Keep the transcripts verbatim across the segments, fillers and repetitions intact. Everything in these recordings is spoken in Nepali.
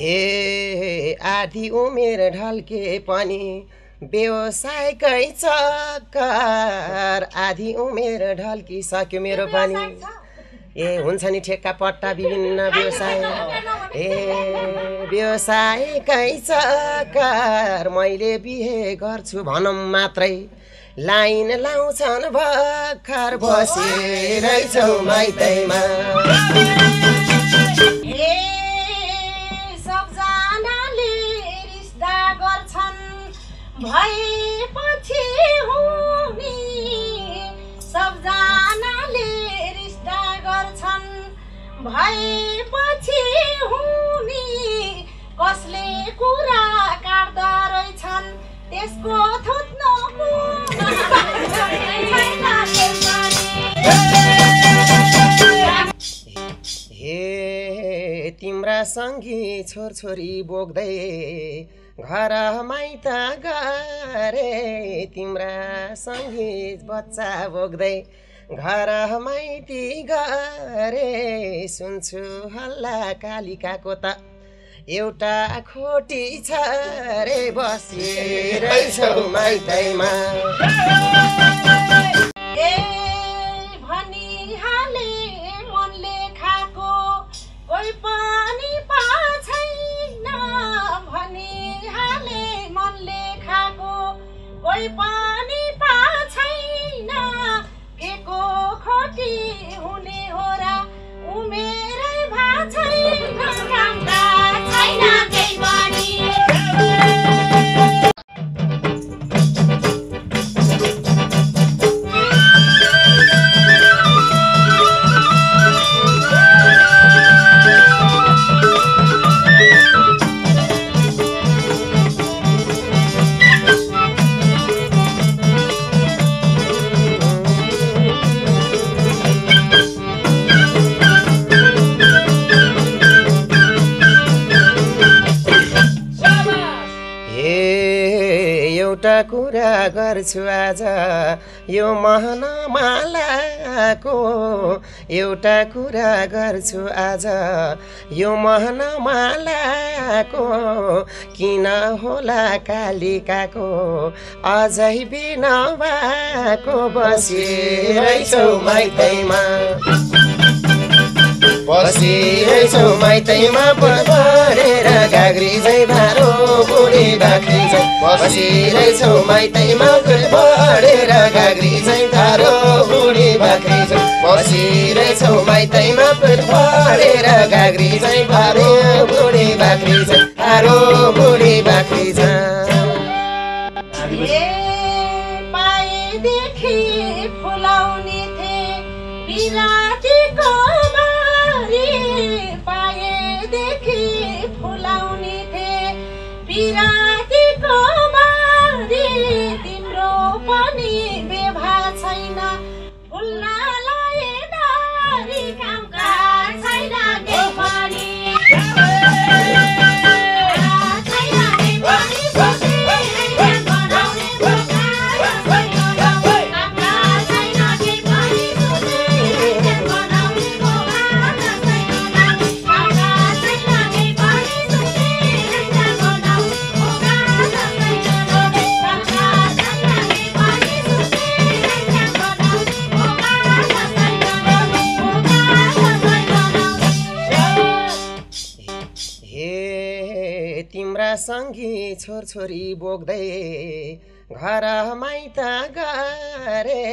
ए आधी उमेर ढल्के पनि व्यवसायकै चक्कर, आधी उमेर ढल्किसक्यो मेरो पनि। ए हुन्छ नि ठेक्का पट्टा विभिन्न व्यवसाय, ए व्यवसायकै चक्कर। मैले बिहे गर्छु भनौँ मात्रै, लाइन लाउँछन् भर्खर बसिरहेको छौ माइतैमा। ए सबजनाले रिस्ता गर्छन् भएपछि हुमी, सबजनाले रिस्ता गर्छन् भएपछि हुमी। कसले कुरा काट्दा रहेछन् त्यसको थुत्नो हे तिम्रा सँगी छोरछोरी बोक्दै घर माइत गरे, तिम्रा सँगी बच्चा बोक्दै घर माइती गरे। सुन्छु हल्ला कालिकाको त एउटा खोटी छ रे बसिरहेछौ माइतैमा। ए भनिहाले मनले खाएको कोही पनि पाछैन, भनिहाले मनले खाएको कोही पनि पाछैन। केको खोटी हुने हो र उमेरै भाछैन। कुरा गर्छु आज यो महनामालाको, एउटा कुरा गर्छु आज यो महनामालाको। किन होला कालिकाको अझै बिनावाको बसिरहेछौ माइतैमा, बसिरहेछौ माइतैमा। परेर गाग्री झै भारो बुढी बाख्री झै, बसिरहेछौ माइतैमा। परेर गाग्री झै भारो बुढी बाख्री झै, बसिरहेछौ माइतैमा। परेर गाग्री झै भारो बुढी बाख्री झै, भारो बुढी बाख्री झै। ए पाएदेखि फुलाउने थिए बिरातीको सँगी छोरछोरी बोक्दै घर माइत गरे,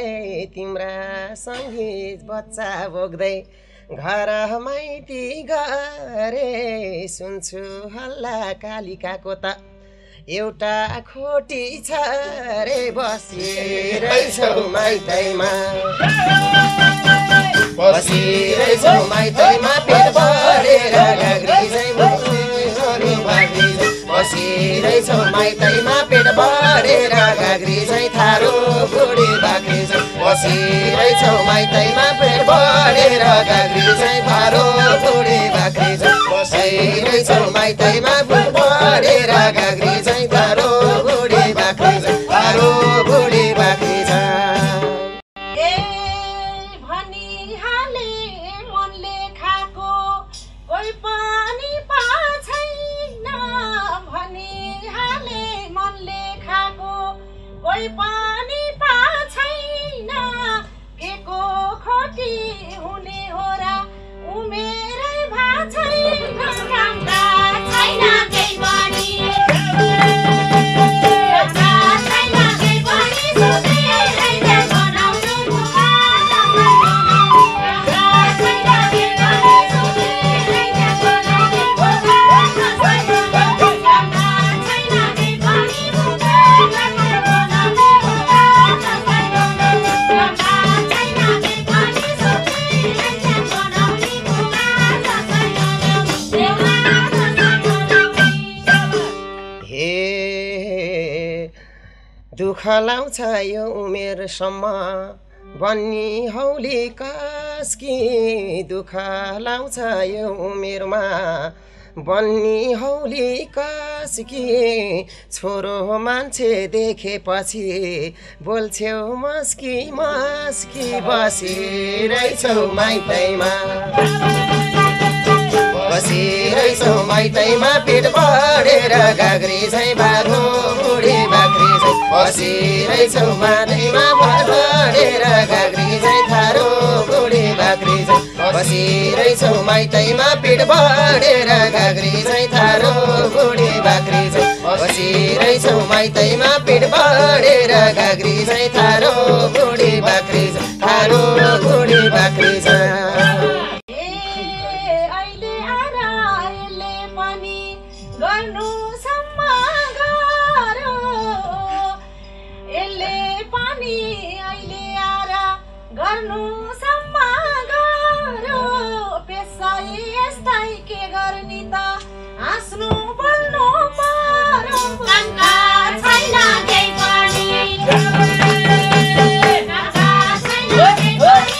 तिम्रा सँगी बच्चा बोक्दै घर माइती गरे। सुन्छु हल्ला कालिकाको त एउटा खोटी छ रे बसिरहेछौ माइतैमा, बसिरहेछौ माइतैमा। पेट भरेर बसिरहेछौ माइतैमा, पेट भरेर गाग्री झै थारो बुढी बाख्री झै, बसिरहेछौ माइतैमा। पेट भरेर गाग्री झै थारो बुढी बाख्री झै, बसिरहेछौ माइतैमा। पेट भरेर गाग्री झै थारो बुढी बाख्री झै, थारो बुढी बाख्री झै। ए भनिहाले मनले खाएको कोही पनि पाछैन, कोही पनि पाछैन के को खोटी हुने हो र उमेरै भाछैन कामका छैन केही पनि कामका छैन केही पनि सोचेरै ध्यान बनाउँछु मुखा कामका छैन केही पनि सोचेरै ध्यान बनाउँछु मुखा कामका छैन केही पनि मुखा दुख लाउँछ यो उमेरसम्म बन्नी हौली कास्की दुख लाउँछ यो उमेरमा बन्नी हौली कास्की छोरो मान्छे देखेपछि बोल्छौ मस्की मस्की बसिरहेछौ माइतैमा बसिरहेछौ माइतैमा पेट बढेर गाग्री झैँ बाघो बुढी बाख्री बसिरहेछौ माटैमा बढेर गाग्री झैँ थारो बुढी बाख्री झैँ बसिरहेछौ माइतैमा पेट बढेर गाग्री झैँ थारो बुढी बाख्री झैँ बसिरहेछौ माइतैमा पेट बढेर गाग्री झैँ थारो बुढी बाख्री झैँ थारो बुढी बाख्री झैँ गर्नु सम्मा गरो पेसाई यस्तै के गर्ने त हाँस्नु बोल्नु मारो कामका छैन केही पनि कामका छैन केही पनि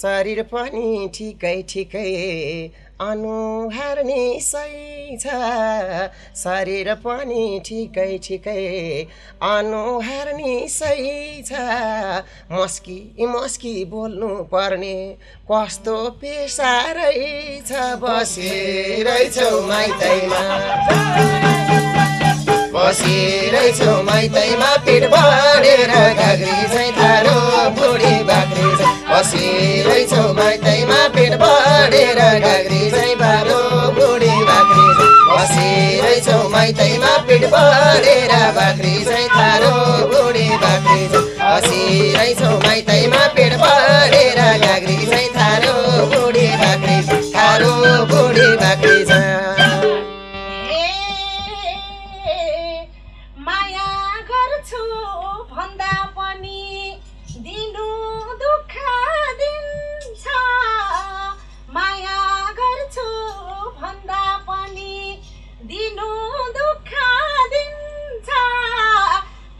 शरीर पनि ठिकै ठिकै अनुहार नि सही छ शरीर पनि ठिकै ठिकै अनुहार नि सही छ मस्की मस्की बोल्नु पर्ने कस्तो पेशा रहेछ बसिरहेछौ माइतैमा बसिरहेछौ माइतैमा पेट बढेर गाग्री झैँ थारो बुढी बाख्री झैँ बसिरहेछौ माइतैमा पेट बढेर गाग्री झैँ बारो बुढी बाख्री झैँ बसिरहेछौ माइतैमा पेट बढेर बाख्री झैँ थारो बुढी बाख्री झैँ बसिरहेछौ माइतैमा पेट बढेर गाग्री झैँ थारो बुढी बाख्री झैँ थारो बुढी बाख्री झैँ दिनु दुःख दिन्छ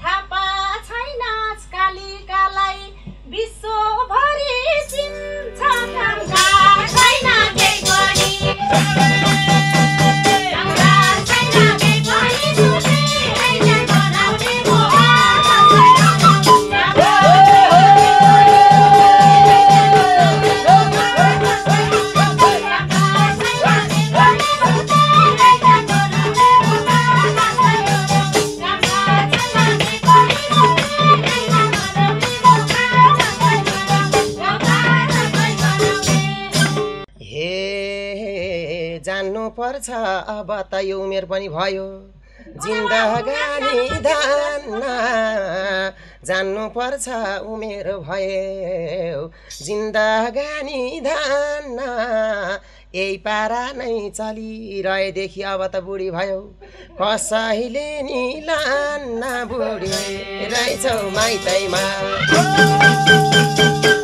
थापा छैन आजकालीकालाई विश्वभरि चिन्छ कामका छैन केही पनि कामका छैन केही पनि सोचेरै बनाउने मुखा पर्छ अब त यो उमेर पनि भयो जिन्दगानी धान्न जान्नु पर्छ उमेर भयो जिन्दगानी धान्न यही पारा नै चलिरहेदेखि अब त बुढी भयो कसैले नि लान्न बुढी रहेछौ माइतैमा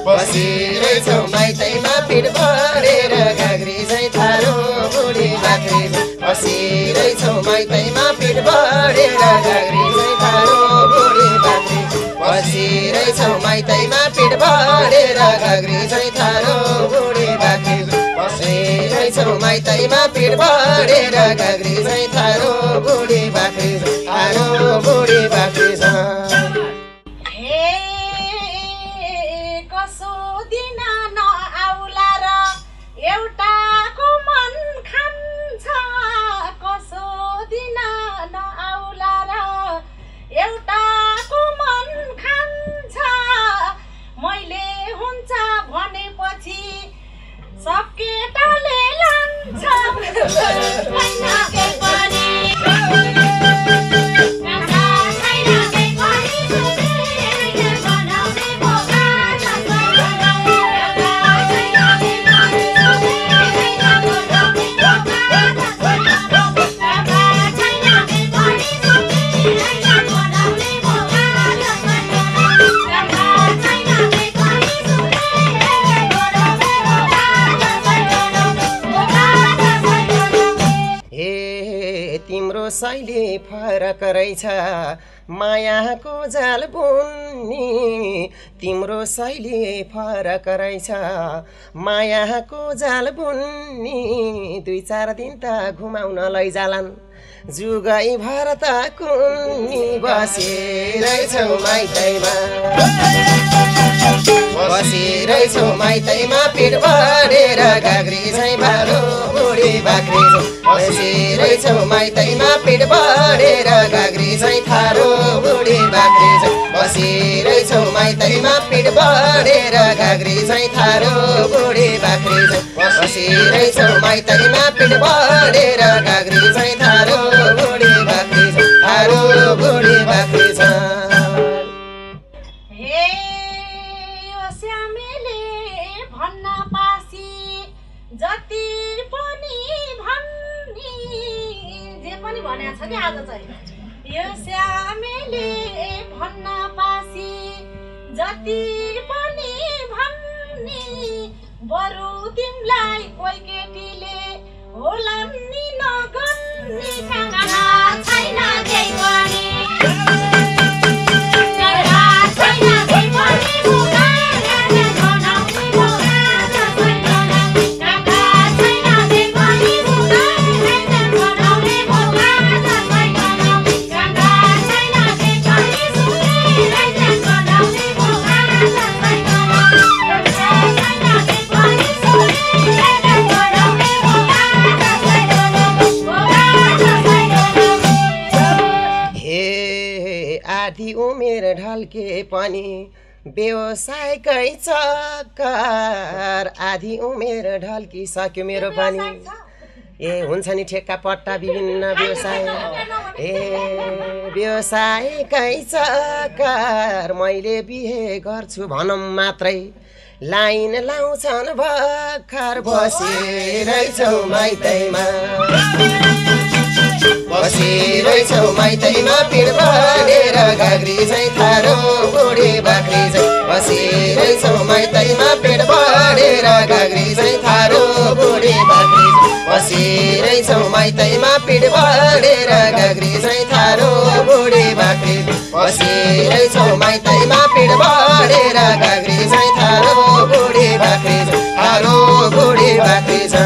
बसिरहेछौ माइतैमा पेट बढेर गाग्री झैँ थारो बुढी बाख्री झैँ बसिरहेछौ माइतैमा पेट बढेर गाग्री झैँ थारो बुढी बाख्री झैँ बसिरहेछौ माइतैमा पेट बढेर माइतैमा पीठ बढेर गाग्री चाहिँ थारो बुढी बाख्री थारो बुढी बाख्री छ। हे कसो दिन नआउला र एउटाको मन खान्छ, कसो दिन नआउला र एउटाको मन खान्छ। मैले हुन्छ भनेपछि सब केटाले शैली फरक रहेछ मायाको जाल बुन्नी, तिम्रो शैली फरक रहेछ मायाको जाल बुन्नी। दुई चार दिन त घुमाउन लैजालान् जुगै भर त कुन्नी बसिरहेछौ माइतैमा बसिरहेछौ माइतैमा पिट बढेर गाग्री चाहिँ भालो बुढी बाख्री बसिरहेछौ माइतैमा पिट बढेर गाग्री चाहिँ थारो बुढी बाख्री बसिरहेछौ माइतैमा पिट बढेर गाग्री चाहिँ थारो बुढी बाख्री बसिरहेछौ माइतैमा पिट बढेर गाग्री चाहिँ थारो बुढी बाख्री थारो बुढी बाख्री छ। हे ओ श्यामेले भन्न पासी जति पनि भन्नी जे पनि भन्या छ नि आज चाहिँ यो श्यामेले भन्न पासी जति पनि भन्नी बरु तिमलाई कोही केटीले होला नि नगन्ने काँडा छैन केही पनि। आधी उमेर ढल्के पनि व्यवसायकै चक्कर, आधी उमेर ढल्किसक्यो मेरो पनि। ए हुन्छ नि ठेक्का पट्टा विभिन्न व्यवसाय, ए व्यवसायकै चक्कर। मैले बिहे गर्छु भनौँ मात्रै लाइन लाउँछन् भर्खर बसिरहेछौ माइतैमा बसिरहेछौ माइतैमा पिर बढेर गाग्री चाहिँ थारो बुढी बाख्री बसिरहेछौ माइतैमा पिर बढेर गाग्री चाहिँ थारो बुढी बाख्री बसिरहेछौ माइतैमा पिर बढेर गाग्री चाहिँ थारो बुढी बाख्री बसिरहेछौ माइतैमा पिर बढेर गाग्री चाहिँ थारो बुढी बाख्री थारो बुढी बाख्री छ।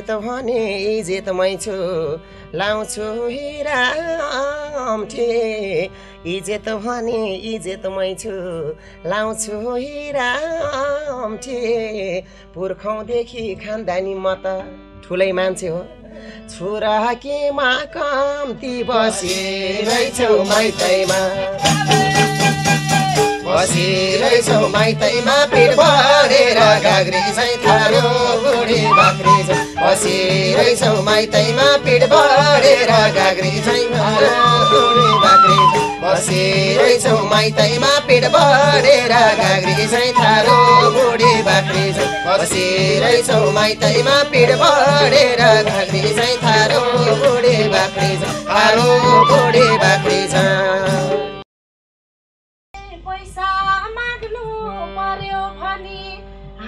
इज्जत भने इज्जतमै छु लाउँछु हिरा अम्ठी, इज्जत भने इज्जतमै छु लाउँछु हिरा अम्ठी। पुर्खौँदेखि खानदानी म त ठुलै मान्छे हो छोरा केमा कम्ती बसिरहेछौ माइतैमा बसिरहेछौ माइतैमा पेट भरेर गाग्री चाहिँ थारो बुढी बाख्री छ बसिरहेछौ माइतैमा पेट भरेर गाग्री चाहिँ थारो बुढी बाख्री छ बसिरहेछौ माइतैमा पेट भरेर गाग्री चाहिँ थारो बुढी बाख्री छ बसिरहेछौ माइतैमा पेट भरेर गाग्री चाहिँ थारो बुढी बाख्री छ थारो बुढी बाख्री छ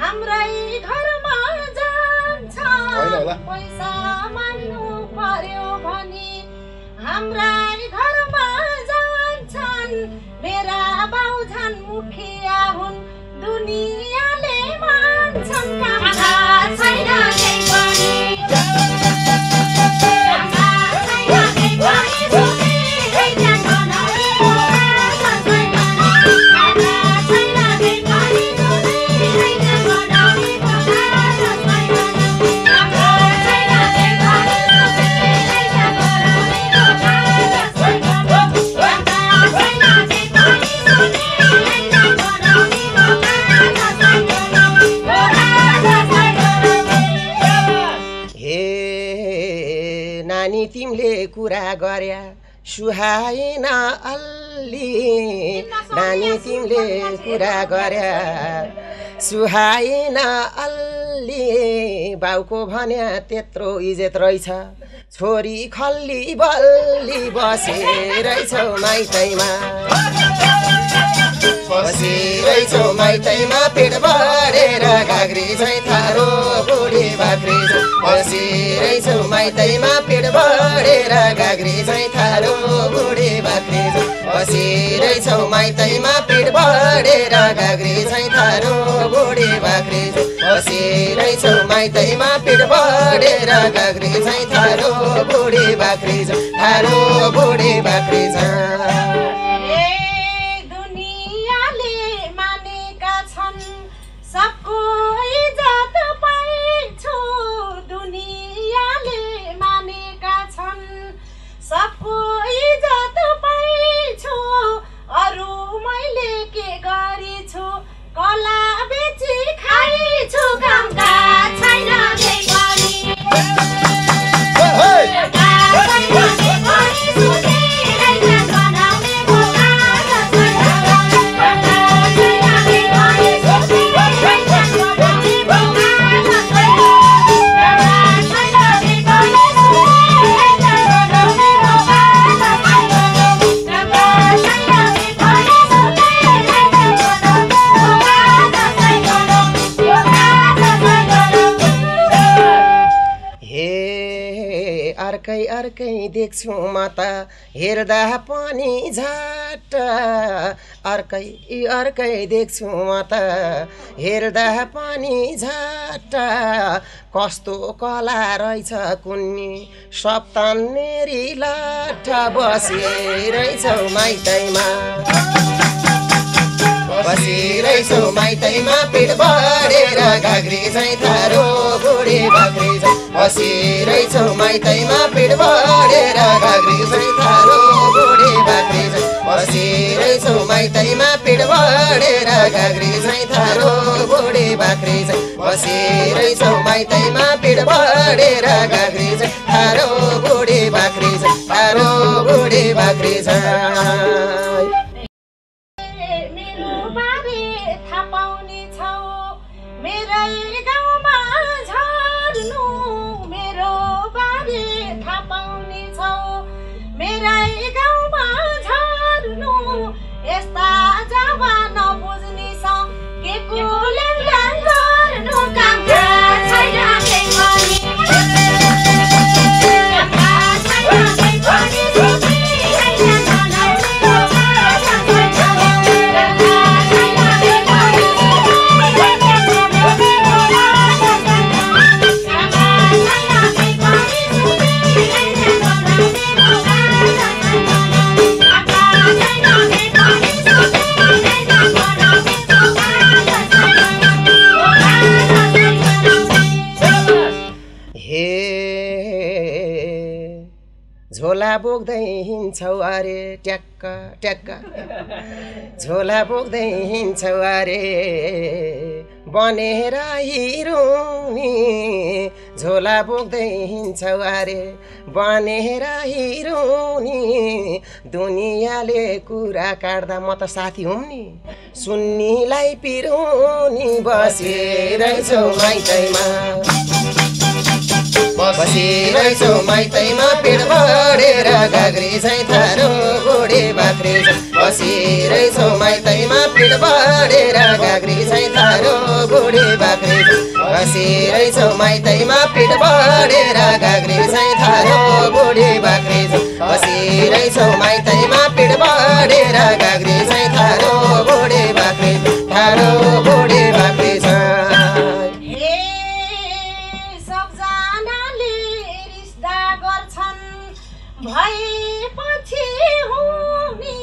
हाम्रै घरमा जान्छ पैसा माग्नु पर्यो भने हाम्रै घरमा जान्छन् मेरा बाउजन मुखिया हुन् दुनियाले मान्छन् कामना छैन नै पनि कामना छैन नै पनि सुने हैन तिमले कुरा गर्या सुहाइन अल्ली नानी तिमले कुरा गर्या सुहाइन अल्ली बाउको भन्या त्यत्रो इज्जत रहेछ छोरी खल्ली बल्ली बसिरहेछौ माइतैमा बसिरहेछौ माइतैमा पेट भरेर गाग्री चाहिँ थारो बुढी बाख्री बसिरहेछौ माइतैमा पेट भरेर गाग्री चाहिँ थारो बुढी बाख्री बसिरहेछौ माइतैमा पेट भरेर गाग्री चाहिँ थारो बुढी बाख्री बसिरहेछौ माइतैमा पेट भरेर गाग्री चाहिँ थारो बुढी बाख्री थारो बुढी बाख्री छ सबको इज्जत पाइछु दुनियाले मानेका छन् सबको इज्जत पाइछु अरू मैले के गरेछु कला बेची खाइछु कामका छैन नै पनि अर्कै अर्कै देख्छु म त हेर्दा पनि झट्ट अर्कै अर्कै देख्छु म त हेर्दा पनि झट्ट कस्तो कला रहेछ कुन्नी सप्तान मेरी लाठ बसिरहेछौ माइतैमा बसिरहेछौ माइतैमा पेट भरेर गाग्री चाहिँ थारो बुढी बाख्री छ बसिरहेछौ माइतैमा पेट भरेर गाग्री चाहिँ थारो बुढी बाख्री छ बसिरहेछौ माइतैमा पेट भरेर गाग्री चाहिँ थारो बुढी बाख्री छ बसिरहेछौ माइतैमा पेट भरेर गाग्री चाहिँ थारो बुढी बाख्री छ थारो बुढी बाख्री छ मेरै गाउँमा झर्नु मेरो बारे थाहा पाउने छौ मेरै गाउँमा झर्नु यस्ता जावा नबुझ्ने छ के कोले गर्नु काम छैन नै पनि बोक्दै हिँड्छौ अरे ट्याक्क ट्याक्क, झोला बोक्दै हिँड्छौ अरे बनेर हिरुनी, झोला बोक्दै हिँड्छौ अरे बनेर हिरुनी। दुनियाँले कुरा काट्दा म त साथी हुँ नि, सुन्नीलाई पिरुनी। बसिरहेछौ माइतैमा, बसिरहेछौ माइतैमा, पेट भरेर गाग्री चाहिँ थारो गोडे बाख्री। बसिरहेछौ माइतैमा, पेट भरेर गाग्री चाहिँ थारो गोडे बाख्री। बसिरहेछौ माइतैमा, पेट भरेर गाग्री चाहिँ थारो गोडे बाख्री। बसिरहेछौ माइतैमा, पेट भरेर गाग्री चाहिँ थारो गोडे बाख्री, थारो गोडे बाख्री। भएपछि हुनी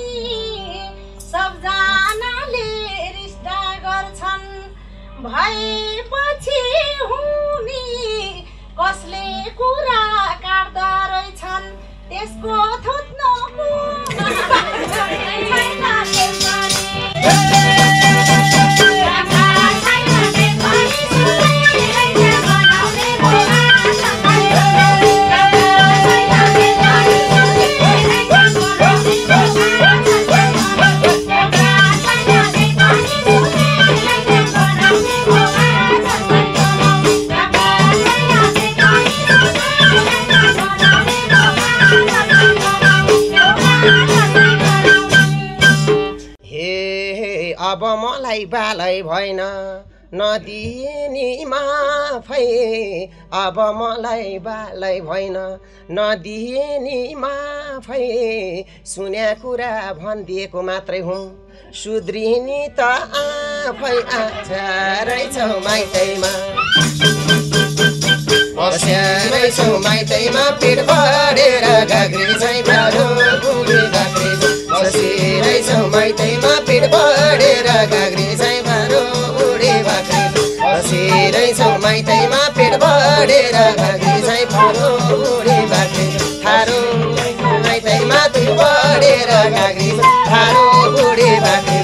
सबजनाले रिस्ता गर्छन्, भएपछि हुनी। कसले कुरा काट्दा रहेछन् त्यसको थुत्नो अब मलाई बालै भएन नदिनी माफै, अब मलाई बालै भएन नदिनी माफै। सुन्या कुरा भनिदिएको मात्रै हुँ, सुध्रिनी त आफै। आच्छा रहेछौ माइतैमा, बस्या रहेछौ माइतैमा, पेट भरेर गाग्री चाहिँ बारो गुडी गाग्री। बसिरहेछौ माइतैमा, पेट भरेर गाग्री चाहिँ बारो गुडी बाख्री। बसिरहेछौ माइतैमा, पेट भरेर गाग्री चाहिँ बारो गुडी बाख्री। थारो माइतैमा, पेट भरेर गाग्री थारो गुडी बाख्री।